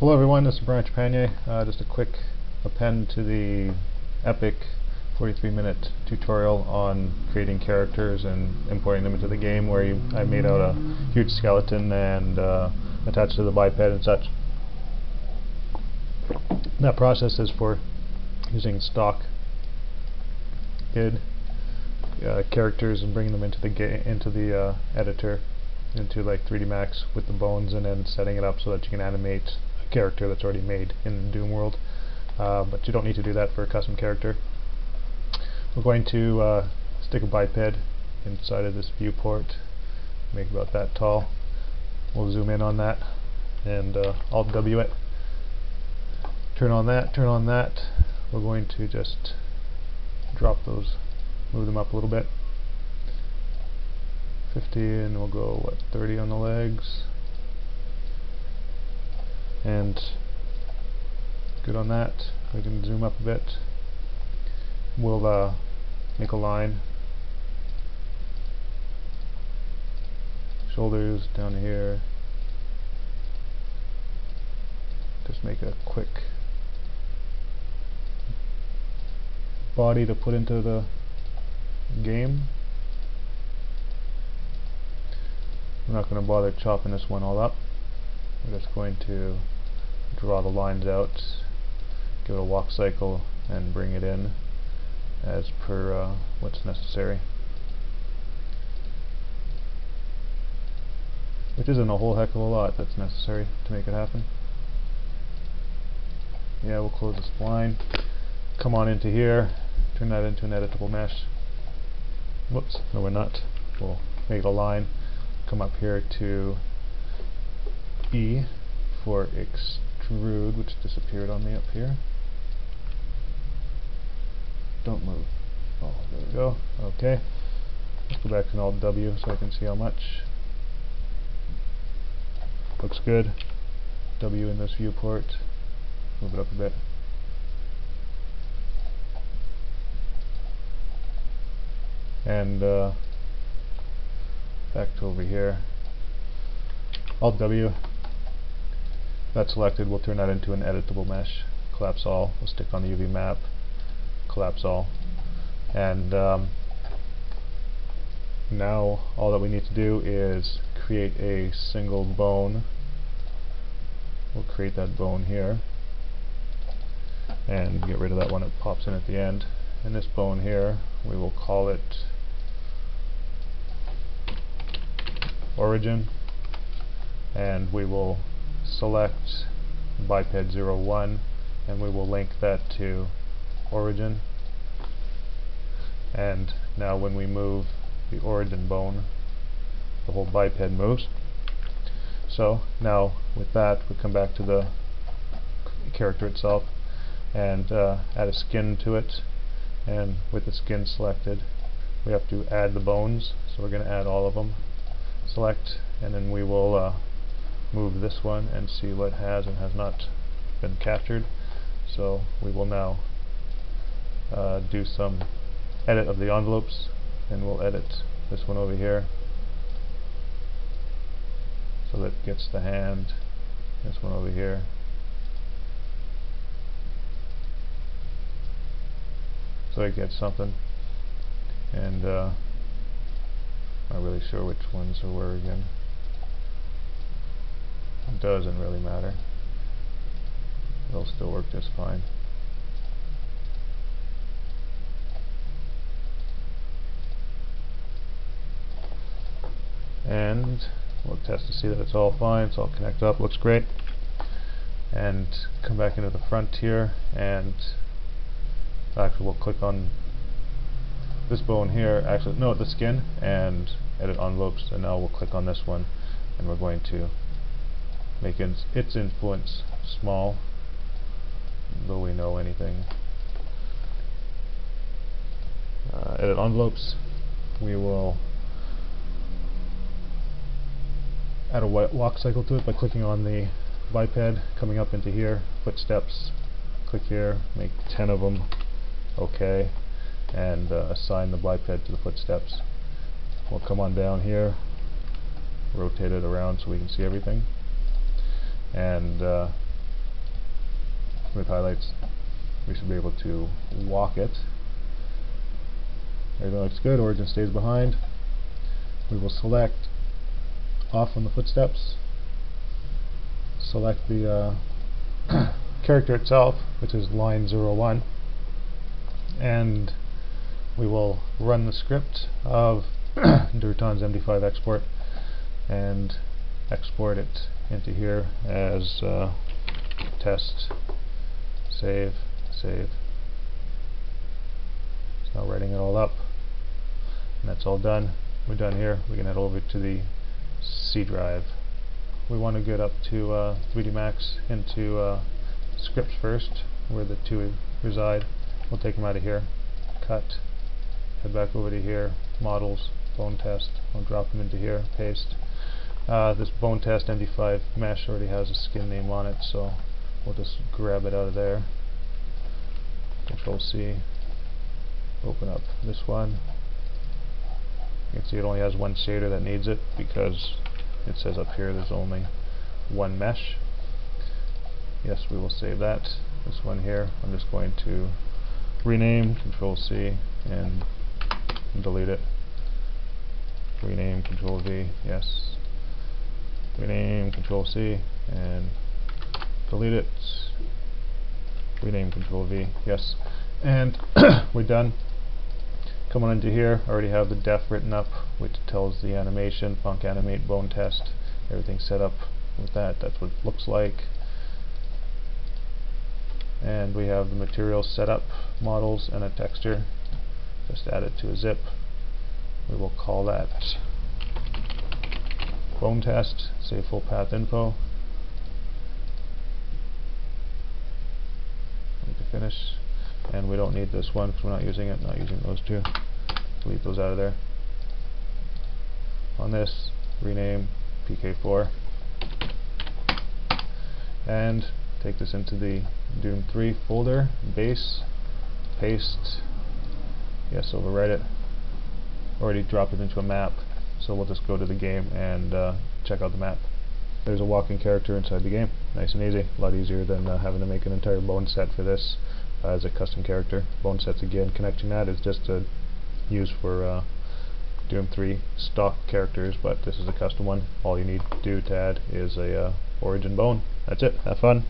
Hello everyone, this is Brian K. Trepanier. Just a quick append to the epic 43-minute tutorial on creating characters and importing them into the game, where I made out a huge skeleton and attached to the biped and such. That process is for using stock id characters and bringing them into the editor, into like 3ds Max with the bones, and then setting it up so that you can animate character that's already made in Doom World, but you don't need to do that for a custom character. We're going to stick a biped inside of this viewport, make about that tall. We'll zoom in on that and Alt W it. Turn on that, turn on that. We're going to just drop those, move them up a little bit. 50, and we'll go, what, 30 on the legs. And good on that. We can zoom up a bit. We'll make a line. Shoulders down here. Just make a quick body to put into the game. I'm not going to bother chopping this one all up. We're just going to draw the lines out, give it a walk cycle, and bring it in as per what's necessary, which isn't a whole heck of a lot that's necessary to make it happen. Yeah, we'll close this line, come on into here, turn that into an editable mesh. Whoops, no we're not. We'll make a line, come up here to E for extrude, which disappeared on me up here. Don't move. Oh, there we go. Okay. Let's go back to an Alt W so I can see how much. Looks good. W in this viewport. Move it up a bit. And back to over here. Alt W. That's selected. We'll turn that into an editable mesh. Collapse all. We'll stick on the UV map. Collapse all. And now all that we need to do is create a single bone. We'll create that bone here and get rid of that one that pops in at the end. And this bone here, we will call it origin, and we will select biped01, and we will link that to origin. And now when we move the origin bone, the whole biped moves. So now with that, we come back to the character itself and add a skin to it. And with the skin selected, we have to add the bones, so we're going to add all of them. Select, and then we will move this one and see what has and has not been captured. So we will now do some edit of the envelopes, and we'll edit this one over here so that it gets the hand, this one over here, so it gets something. And not really sure which ones there were again. It doesn't really matter. It'll still work just fine. And we'll test to see that it's all fine. It's all connected up, looks great. And come back into the front here, and actually we'll click on this bone here, actually no, the skin, and edit envelopes, and now we'll click on this one, and we're going to make its influence small, though we know anything. Edit envelopes, we will add a walk cycle to it by clicking on the biped, coming up into here, footsteps, click here, make 10 of them, okay, and assign the biped to the footsteps. We'll come on down here, rotate it around so we can see everything, and with highlights, we should be able to walk it. Everything looks good, origin stays behind. We will select off from the footsteps, select the character itself, which is line 01, and we will run the script of Durton's MD5 export and export it into here as test, save. It's now writing it all up, and that's all done. We're done here. We can head over to the C drive. We want to get up to 3D Max into scripts first, where the two reside. We'll take them out of here, cut, head back over to here, models, bone test, we'll drop them into here, paste. This bone test MD5 mesh already has a skin name on it, so we'll just grab it out of there. Control C, open up this one. You can see it only has one shader that needs it because it says up here there's only one mesh. Yes, we will save that. This one here, I'm just going to rename, Control C, and delete it. Rename, Control V, yes. Rename, Control C, and delete it. Rename, Control V, yes. And we're done. Come on into here, I already have the def written up, which tells the animation, func animate, bone test, everything set up with that. That's what it looks like. And we have the material set up, models, and a texture. Just add it to a zip. We will call that bone test, save full path info. Need to finish. And we don't need this one because we're not using it, not using those two. Delete those out of there. On this, rename PK4. And take this into the Doom 3 folder, base, paste, yes, overwrite it. Already dropped it into a map, so we'll just go to the game and check out the map. There's a walking character inside the game. Nice and easy. A lot easier than having to make an entire bone set for this as a custom character. Bone sets, again, connecting that is just used for Doom 3 stock characters, but this is a custom one. All you need to add is a origin bone. That's it. Have fun.